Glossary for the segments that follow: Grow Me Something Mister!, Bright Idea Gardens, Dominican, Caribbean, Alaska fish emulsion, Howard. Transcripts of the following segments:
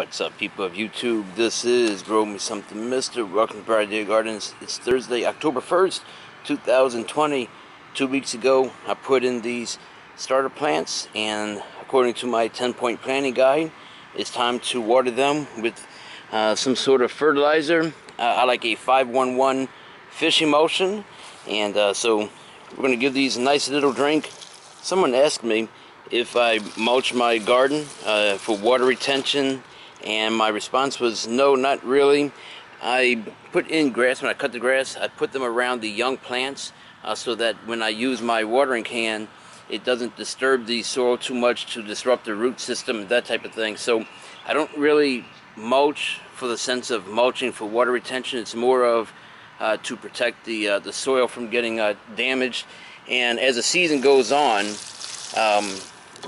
What's up, people of YouTube? This is Grow Me Something Mister! Welcome to Idea Gardens. It's Thursday, October 1st, 2020. 2 weeks ago, I put in these starter plants, and according to my 10-point planting guide, it's time to water them with some sort of fertilizer. I like a 511 fish emulsion, and so we're going to give these a nice little drink. Someone asked me if I mulch my garden for water retention, and my response was no, not really. I put in grass. When I cut the grass, I put them around the young plants so that when I use my watering can, it doesn't disturb the soil too much to disrupt the root system, that type of thing. So I don't really mulch for the sense of mulching for water retention. It's more of to protect the soil from getting damaged. And as the season goes on,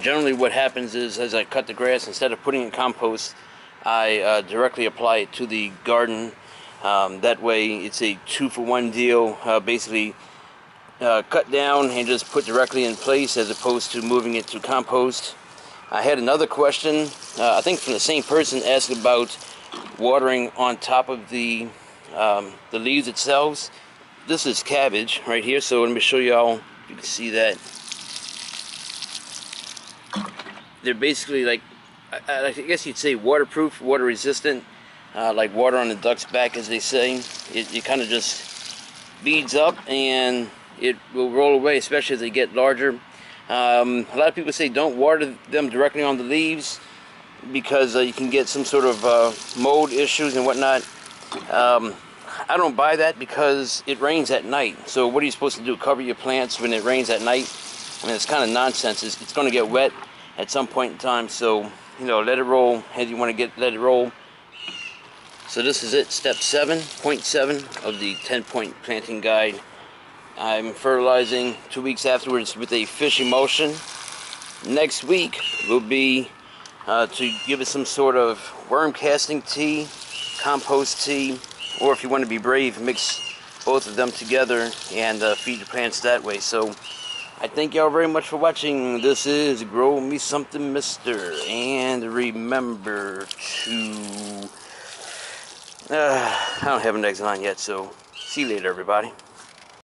generally what happens is, as I cut the grass, instead of putting in compost, I directly apply it to the garden. That way it's a 2-for-1 deal. Basically cut down and just put directly in place, as opposed to moving it to compost. I had another question, I think from the same person, asked about watering on top of the leaves itself. This is cabbage right here, so let me show y'all if you can see that. They're basically like, I guess you'd say, waterproof, water resistant, like water on the duck's back, as they say. It kind of just beads up and it will roll away, especially as they get larger. A lot of people say don't water them directly on the leaves because you can get some sort of mold issues and whatnot. I don't buy that because it rains at night. So what are you supposed to do, cover your plants when it rains at night? I mean, it's kind of nonsense. It's going to get wet at some point in time, so you know, let it roll as you want to let it roll. So this is it, step 7.7 of the 10-point planting guide. I'm fertilizing 2 weeks afterwards with a fish emulsion. Next week will be to give it some sort of worm casting tea, compost tea, or if you want to be brave, mix both of them together and feed your plants that way. So I thank y'all very much for watching. This is Grow Me Something Mister! And remember to I don't have an next line yet, so see you later, everybody.